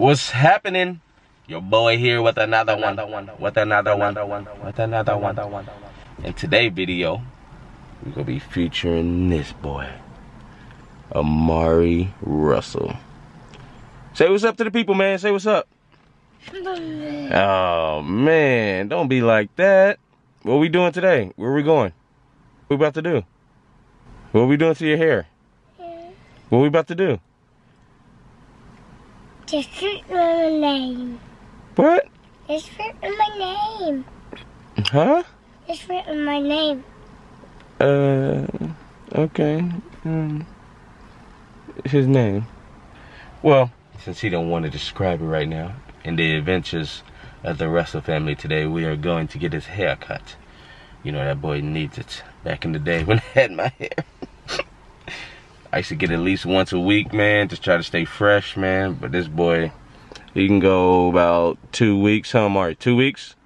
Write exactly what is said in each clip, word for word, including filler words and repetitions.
What's happening? Your boy here with another one, with another one, with another one. In today's video, we're gonna be featuring this boy, Amari Russell. Say what's up to the people, man. Say what's up. Oh man, don't be like that. What are we doing today? Where are we going? What are we about to do? What are we doing to your hair? What are we about to do? Just fruit my name. What? Just fruit my name. Huh? Just fruit my name. Uh, okay. Um, his name. Well, since he don't want to describe it right now, in the adventures of the Russell family today, we are going to get his hair cut. You know, that boy needs it. Back in the day when I had my hair, I used to get at least once a week, man, just try to stay fresh, man. But this boy, he can go about two weeks, huh, Amari? Two weeks?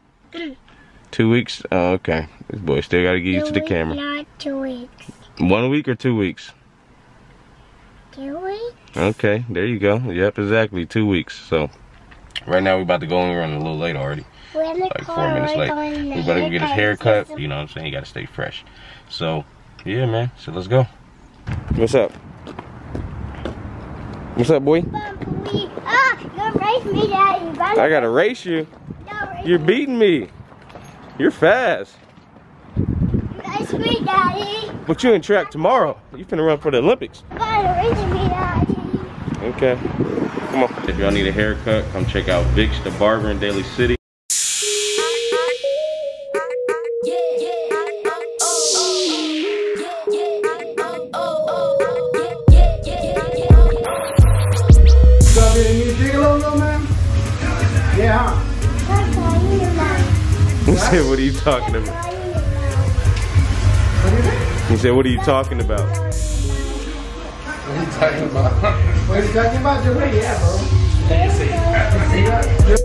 Two weeks? Oh, okay. This boy still got to get used to the camera. Not two weeks. One week or two weeks? Two weeks. Okay, there you go. Yep, exactly. Two weeks. So, right now we're about to go and we're running a little late already. We're in the like car, four minutes late. We're about to go get his hair cut. You know what I'm saying? He got to stay fresh. So, yeah, man. So, let's go. What's up? What's up, boy? Please. Ah, you're gonna race me, Daddy. I gotta race you. Race you're beating me. me. You're fast. Race me, Daddy. But you in track tomorrow. You finna run for the Olympics. You gotta race me, Daddy. Okay. Come on. If y'all need a haircut, come check out Vix the Barber in Daly City. Yeah. He said, what are you talking about? He said, what are you talking about? What are you talking about? What are you talking about? You're ready, yeah, bro. Hey, see.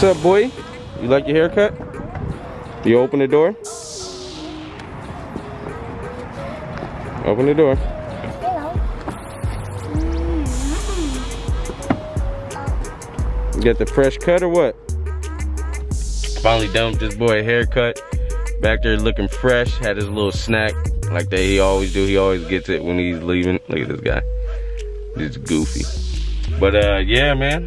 What's up, boy? You like your haircut? You open the door? Open the door. Hello. You got the fresh cut or what? Finally dumped this boy a haircut. Back there looking fresh. Had his little snack like that he always do. He always gets it when he's leaving. Look at this guy. He's goofy. But uh, yeah, man.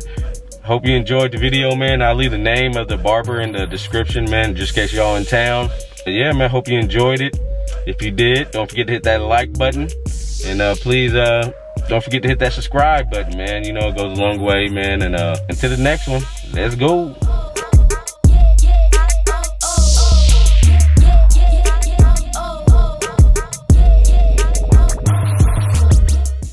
Hope you enjoyed the video, man. I'll leave the name of the barber in the description, man, just in case y'all in town. But yeah, man, hope you enjoyed it. If you did, don't forget to hit that like button. And uh, please, uh, don't forget to hit that subscribe button, man. You know, it goes a long way, man. And uh, until the next one, let's go.